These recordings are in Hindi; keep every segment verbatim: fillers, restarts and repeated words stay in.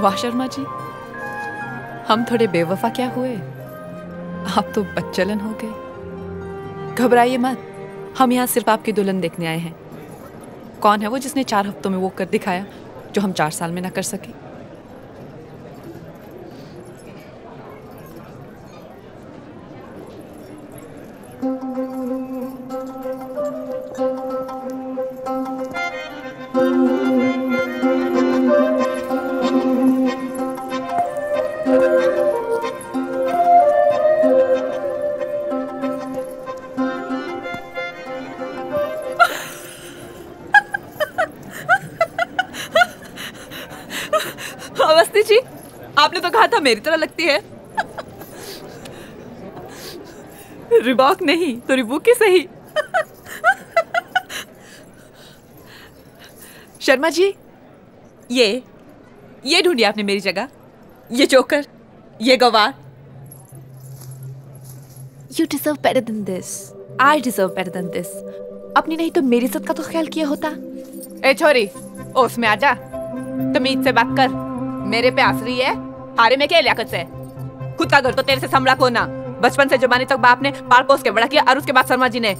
वाह शर्मा जी, हम थोड़े बेवफा क्या हुए? आप तो बच्चलन हो गए। घबराइए मत, हम यहाँ सिर्फ आपकी दुल्हन देखने आए हैं। कौन है वो जिसने चार हफ्तों में वो कर दिखाया जो हम चार साल में ना कर सके? अवस्थी जी, आपने तो कहा था मेरी तरह लगती है। रिबॉक नहीं तो रिबूकी सही। शर्मा जी, ये ये ढूंढी आपने मेरी जगह, ये चोकर, ये गवार। You deserve better than this. I deserve better than this. अपनी नहीं तो मेरी इज्जत का तो ख्याल किया होता। ए छोरी, ओस में आजा, तुम ईद से बात कर। मेरे पे आसरी है, हारे में क्या लियाकत से? खुद का घर तो तेरे से संभला कोना। बचपन से जवानी तक बाप ने पाल पोस के बड़ा किया, और उसके बाद शर्मा जी ने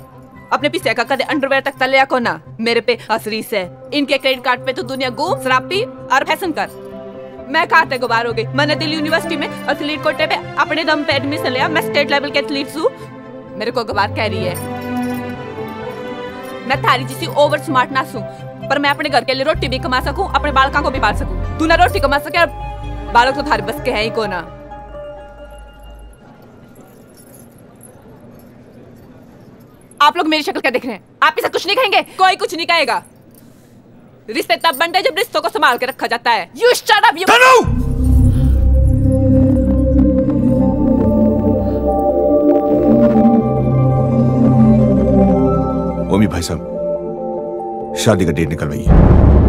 अपने पीछे का कदे अंडरवेयर तक तलिया कोना। मेरे पे आसरी से, इनके क्रेडिट कार्ड पे तो दुनिया घूम, शराब पी और फैशन कर। मैं कहाँ तक गुबार हो गई? मैंने दिल्ली यूनिवर्सिटी में एथलीट कोटे पे अपने दम पे एडमिशन लिया। मैं स्टेट लेवल के एथलीट हूँ, मेरे को गुबार कह रही है। मैं थारी जैसी ओवर स्मार्ट ना हूँ, पर मैं अपने घर के लिए रोटी भी कमा सकूं, अपने बालकों को भी पाल सकूं। तू ना रोटी कमा सके, बालक तो थारे बस के है ही कोना। आप लोग मेरी शक्ल क्या देख रहे हैं? आप इसे कुछ नहीं कहेंगे? कोई कुछ नहीं कहेगा। रिश्ते तब बनते हैं जब रिश्तों को संभाल के रखा जाता है। You shut up, you... ओमी भाई साहब, शादी का डेट निकलवाइए।